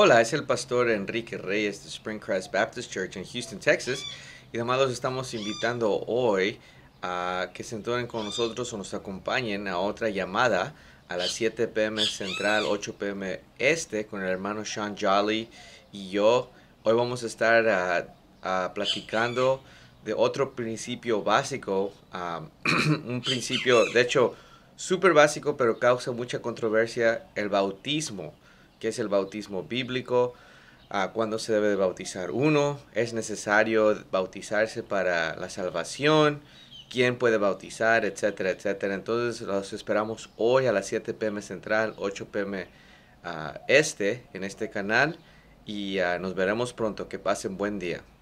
Hola, es el pastor Enrique Reyes de Springcrest Baptist Church en Houston, Texas. Y además los estamos invitando hoy a que se entonen con nosotros o nos acompañen a otra llamada a las 7 p.m. Central, 8 p.m. Este, con el hermano Sean Jolly y yo. Hoy vamos a estar platicando de otro principio básico, un principio, de hecho, súper básico, pero causa mucha controversia, el bautismo. ¿Qué es el bautismo bíblico? ¿Cuándo se debe de bautizar uno? ¿Es necesario bautizarse para la salvación? ¿Quién puede bautizar? Etcétera, etcétera. Entonces los esperamos hoy a las 7 p.m. Central, 8 p.m. Este, en este canal. Y nos veremos pronto. Que pasen buen día.